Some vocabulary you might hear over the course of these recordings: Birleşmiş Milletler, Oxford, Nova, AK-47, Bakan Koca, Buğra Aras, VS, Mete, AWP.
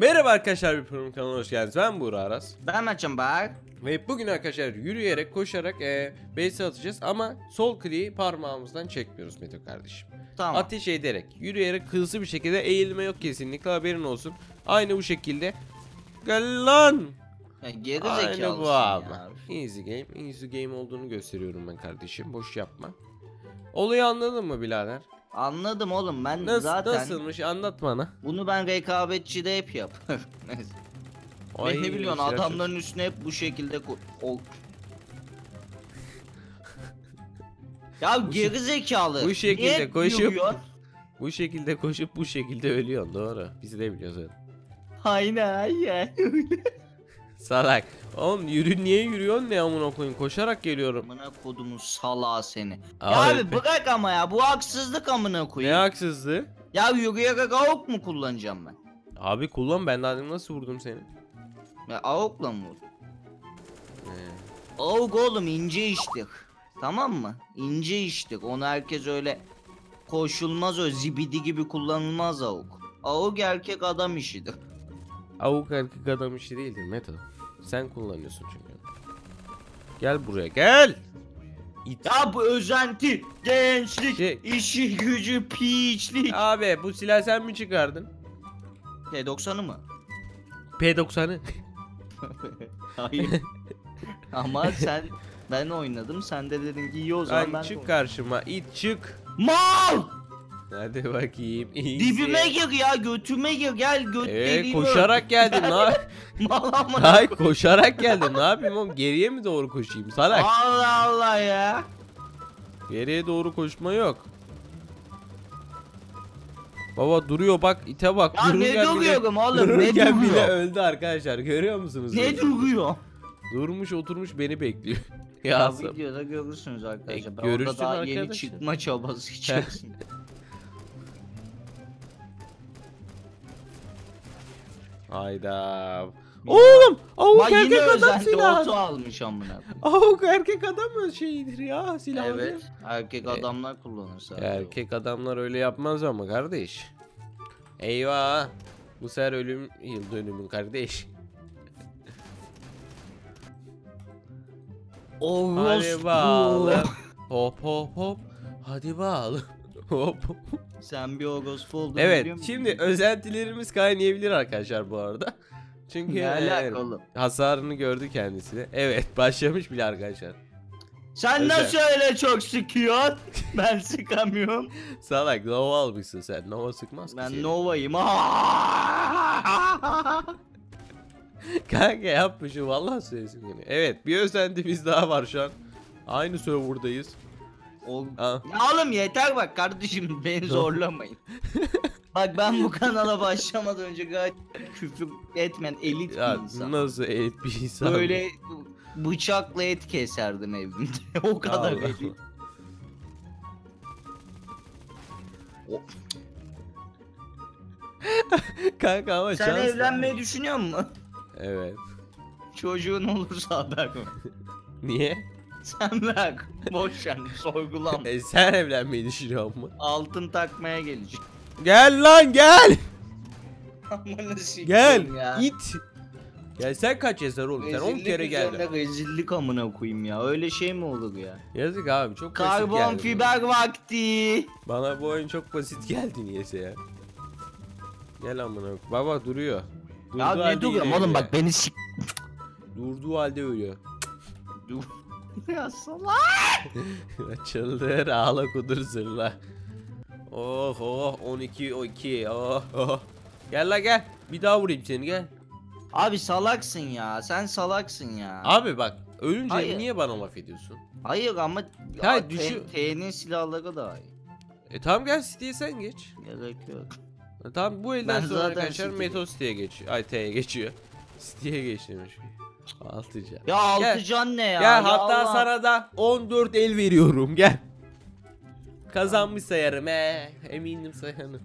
Merhaba arkadaşlar, bir program kanalına hoş geldiniz. Ben Buğra Aras. Ben Mete. Ve bugün arkadaşlar yürüyerek, koşarak base atacağız ama sol kliği parmağımızdan çekmiyoruz Mete kardeşim. Tamam. Ateş ederek, yürüyerek, hızlı bir şekilde, eğilme yok kesinlikle, haberin olsun. Aynı bu şekilde. Gel lan! Ya geri zekalı bu abi. Easy game, easy game olduğunu gösteriyorum ben kardeşim. Boş yapma. Olayı anladın mı birader? Anladım oğlum ben. Nasıl, zaten nasılmış anlat bana. Bunu ben rekabetçide hep yaparım. Ay, ne biliyorsun adamların üstüne hep bu şekilde ya gerizekalı. Bu şekilde koşup yürüyor? Bu şekilde koşup bu şekilde ölüyorsun, doğru. Bizi de biliyorsun öyle. Aynen. Salak. Oğlum yürü, niye yürüyorsun ne amına koyayım, koşarak geliyorum. Amına kodumun salağı seni. Abi bırak ama ya, bu haksızlık amına koyayım. Ne haksızlığı? Ya yürüyerek AWP mu kullanacağım ben? Abi kullan, ben daha nasıl vurdum seni? Ya AWP'la mı vurdun? AWP oğlum ince iştir. Tamam mı? İnce iştir, onu herkes öyle koşulmaz, öyle zibidi gibi kullanılmaz AWP. AWP erkek adam işidir. AWP erkek adam işi değildir Mete. Sen kullanıyorsun çünkü. Gel buraya gel. Ya bu özenti, gençlik, işi gücü, piçlik. Abi bu silah sen mi çıkardın? P90'ı mı? P90'ı. Hayır. Ama sen, ben oynadım, sen de dedin ki iyi o zaman ben. Çık karşıma it, çık. Mal! Hadi bakayım. Easy. Dibime gir ya, götüme gir, gel göt deliğime. Koşarak geldim lan. Hay koşarak geldim. Ne yapayım oğlum, geriye mi doğru koşayım salak? Allah Allah ya. Geriye doğru koşma yok. Baba duruyor bak, ite bak. Ya ne duruyorum oğlum, ne duruyor? Bile öldü arkadaşlar, görüyor musunuz? Ne duruyor? Durmuş oturmuş beni bekliyor. Ya videoda görürsünüz arkadaşlar. Ben orada daha yeni çıkma çabası içerisinde. Hayda. Oğlum, AWP erkek adam silahı almış amına. AWP erkek adam şeyidir ya silahı. Evet, erkek adamlar kullanırsa. Erkek adamlar öyle yapmaz ama kardeş. Eyvah. Bu sefer ölüm yıl dönümün kardeş. Hadi bağlı. Hop hop hop. Hadi bağlı. Hop. Sen bir orospu oldun. Evet, şimdi özentilerimiz kaynayabilir arkadaşlar bu arada. Çünkü hasarını gördü kendisine. Evet, başlamış bile arkadaşlar. Sen nasıl öyle çok sıkıyorsun? Ben sıkamıyorum. Salak, Nova almışsın sen. Nova sıkmaz. Ben Nova'yım. Kanka yapmışım vallahi söylesin beni. Evet, bir özentimiz daha var şu an. Aynı serverdayız. Oğlum yeter bak kardeşim, beni zorlamayın. Bak ben bu kanala başlamadan önce gayet küfür etmen elit ya, bir insan. Nasıl elit bir insan? Böyle bıçakla et keserdim evimde. O kadar elit. Kanka ama sen evlenmeyi düşünüyor musun? Evet. Çocuğun olursa haber mi? Niye? Sen bak boş yani, sorgulam. Sen evlenmeyi düşünüyorsun mu? Altın takmaya gelecek. Gel lan gel. Gel ya. İt. Gel sen kaç eser oğlum, sen 10 kere geldin. Rezillik amına koyayım ya, öyle şey mi olur ya? Yazık abi, çok Karbon fiber bana. Vakti. Bana bu oyun çok basit geldi niyeyse ya. Gel amına koyayım. Baba duruyor. Durduğu ya ne duruyorum oğlum, bak beni s**. Durduğu halde ölüyor. Dur. Ya salak. Açıldır ağla kudur zırla. Oh oh 12 oh. Gel la gel, bir daha vurayım seni gel. Abi salaksın ya, sen salaksın ya. Abi bak ölünce niye bana laf ediyorsun? Hayır ama T'nin silahları da iyi. Tamam gel siteye sen geç. Gerek yok. Tamam bu elden sonra arkadaşlar Meto siteye geçiyor. Ay T'ye geçiyor. Siteye geç demiş. Altıcan. Ya Altıcan ne ya? Gel ya hatta Allah. Sana da 14 el veriyorum gel. Kazanmış sayarım he. Eminim sayarım.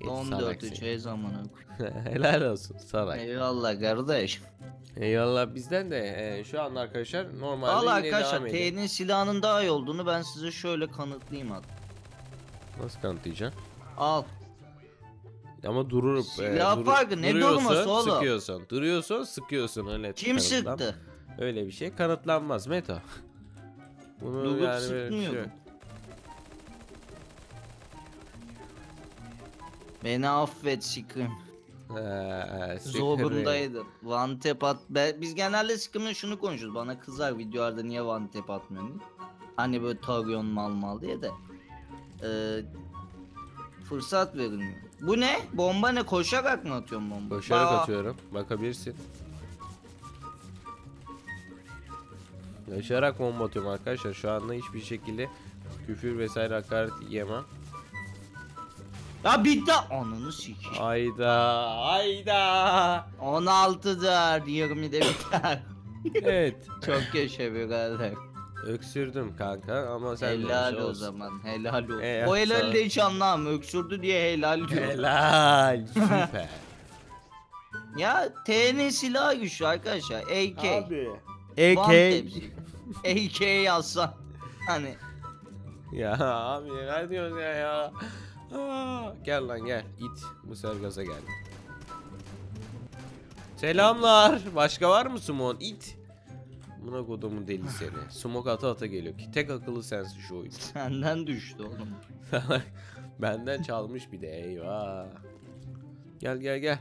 14-3 zamanı. Helal olsun salak. Eyvallah kardeş. Eyvallah bizden de şu an arkadaşlar normalde yine arkadaşlar T'nin silahının daha iyi olduğunu ben size şöyle kanıtlayayım hadi. Nasıl kanıtlayacaksın? Al. Ama durup duruyorsun, sıkıyorsun. Duruyorsun, sıkıyorsun. Öyle kim kanıtlan sıktı? Öyle bir şey kanıtlanmaz Meto. Bunu yani sıkmıyordum. Beni affet Şıkım. Zorundaydım. One tap at. Biz genelde Şıkım'la şunu konuşuruz. Bana kızar videolarda niye one tap atmıyorsun? Hani böyle taryon mal mal diye de. Fırsat verin. Bu ne? Bomba ne? Koşarak mı atıyorum bomba? Koşarak atıyorum. Bakabilirsin. Koşarak bomba atıyorum arkadaşlar. Şu anda hiçbir şekilde küfür vesaire hakaret yemem. Ya bitti. Ananı sikeyim. Hayda. Hayda. 16'dır. 20'de biter. Evet. Çok yaşa birader. Öksürdüm kanka ama sen helal o zaman, helal ol. O helal de hiç anlamam, öksürdü diye helal diyor. Helal süper. Ya TN silah güçlü arkadaşlar, AK. Abi. AK yazsan hani. Ya abi ne diyorsun ya? Gel lan gel, it bu sergaza gel. Selamlar, başka var mı Sumon? It. Buna kodumun deli seni. Smoke ata ata geliyor ki tek akıllı sensin şu oyun. Senden düştü oğlum. Benden çalmış bir de, eyvah. Gel gel gel.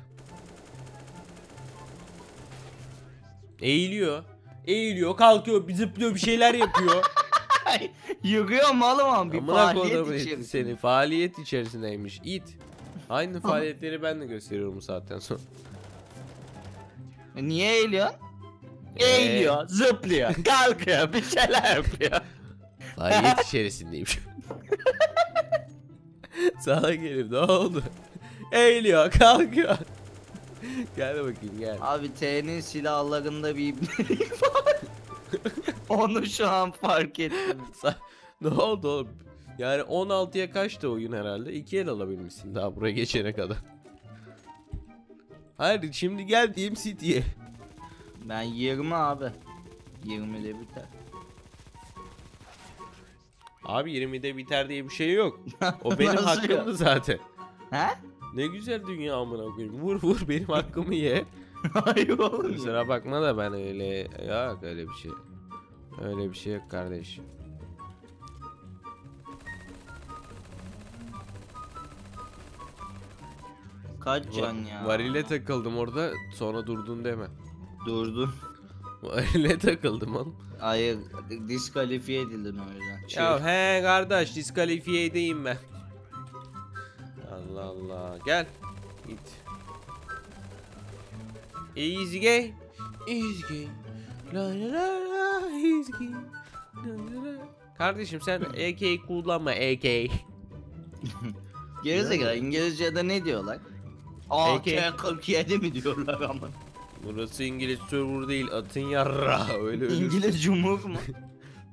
Eğiliyor. Eğiliyor, kalkıyor, zıplıyor, bir şeyler yapıyor. Yıkıyor malım ama bir faaliyet içerisinde. Seni faaliyet içerisindeymiş it. Aynı faaliyetleri ben de gösteriyorum saatten sonra. Niye eğiliyorsun? Eğiliyor, zıplıyor, kalkıyor, bir şeyler yapıyor. Faaliyet içerisindeyim. Sana gelip ne oldu? Eğiliyor, kalkıyor. Gel bakayım gel. Abi T'nin silahlarında bir ibnelik var. Onu şu an fark ettim. Ne oldu oğlum? Yani 16'ya kaçtı oyun herhalde? 2 el alabilmişsin daha buraya geçene kadar. Hayır şimdi gel diyeyim City'ye. Ben 20 abi. 20'de biter. Abi 20'de biter diye bir şey yok. O benim hakkımdı zaten. He? Ne güzel dünya amına koyayım. Vur vur benim hakkımı ye. Hayır oğlum. Kusura bakma da ben öyle yok öyle bir şey. Öyle bir şey yok kardeş. Kaç can ya? Varile takıldım orada sonra durdun deme. Durdum. Öyle takıldım oğlum. Hayır, diskalifiye edildin o yüzden. Şey. Ya he kardeş, diskalifiye edeyim ben. Allah Allah. Gel. Git. Easy gay. Easy gay. La la la easy gay. Kardeşim sen AK kullanma AK. Gerizekalı İngilizce'de ne diyorlar? AK-47 mi diyorlar ama? Burası İngiliz server değil atın yarra öyle öyle. İngiliz cumhur mu?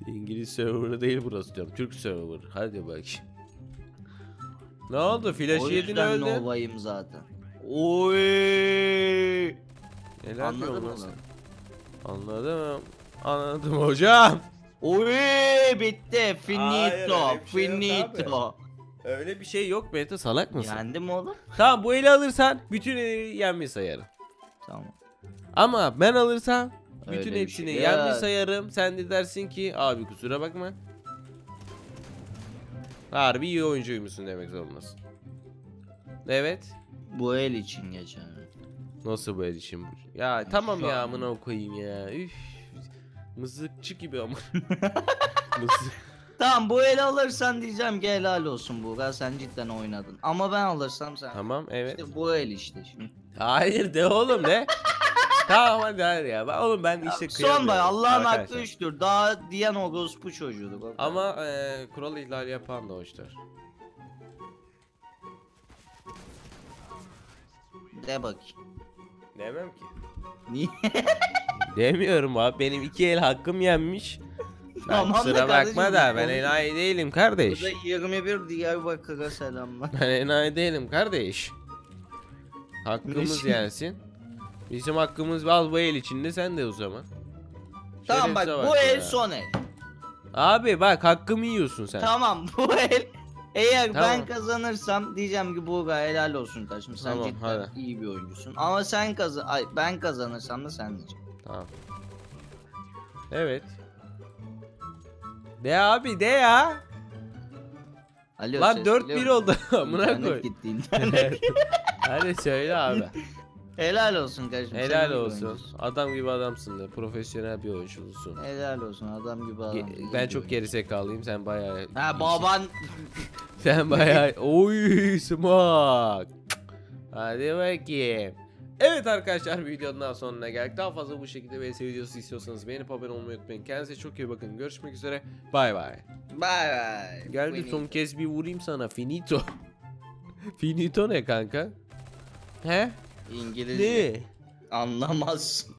İngiliz server değil burası diyorum. Türk server. Hadi bak. Ne oldu? Flash yedin öldü. O yüzden Nova'yım zaten. Oy! Anladın mı? Anladım. Anladım hocam. Oy! Bitti. Finito. Hayır, finito. Öyle bir şey yok Mete salak mısın? Yendim oğlum. Tamam bu eli alırsan bütün eli yenmeyi sayarım. Tamam. Ama ben alırsam öyle bütün hepsini şey yanlış sayarım. Sen de dersin ki abi kusura bakma. Harbi iyi oyuncuymuşsun demek zorundasın. Evet. Bu el için geçer. Nasıl bu el için? Ya ben tamam ya amına koyayım ya. Üf. Mızıkçı gibi ama. Tamam bu el alırsan diyeceğim ki helal olsun Buğra sen cidden oynadın. Ama ben alırsam sen. Tamam evet. İşte bu el işte şimdi. Hayır de oğlum de. Tamam hadi hadi ya. Oğlum ben işte kıyamıyorum. Son bay Allah'ın aklı üçtür. Daha diyen o gospu çocuğudur. Ama kural ihlali yapan da hoştur. De bak. Demem ki. Niye? Demiyorum abi benim iki el hakkım yenmiş. Tamam kusura bakma da ben enayi değilim kardeş. Bu da 21 Diyarbakır'a selamlar. Ben enayi değilim kardeş. Hakkımız yensin. Bizim hakkımız al bu el içinde sen de o zaman. Tamam bak bu el son el. Abi bak hakkımı yiyorsun sen. Tamam bu el Eğer tamam, ben kazanırsam diyeceğim ki Buğra helal olsun kardeşim, sen tamam, cidden hadi, iyi bir oyuncusun. Ama sen ben kazanırsam da sen diyeceğim. Tamam. Evet. De abi de ya. Alo, lan 4-1 oldu. Amına koy. Hadi söyle abi. Helal olsun kardeşim. Helal olsun. Adam gibi adamsın da. Profesyonel bir oyuncusun. Helal olsun. Adam gibi adam. Ben çok gerizekalıyım. Sen bayağı. Ha baban. Sen bayağı. Oy smak. Hadi bakayım. Evet arkadaşlar, videonun daha sonuna geldik. Daha fazla bu şekilde VS videosu istiyorsanız beğenip abone olmayı unutmayın. Kendinize çok iyi bakın. Görüşmek üzere. Bay bay. Bay bay. Geldi son kez bir vurayım sana. Finito. Finito ne kanka? He? İngilizce. Ne? Anlamazsın.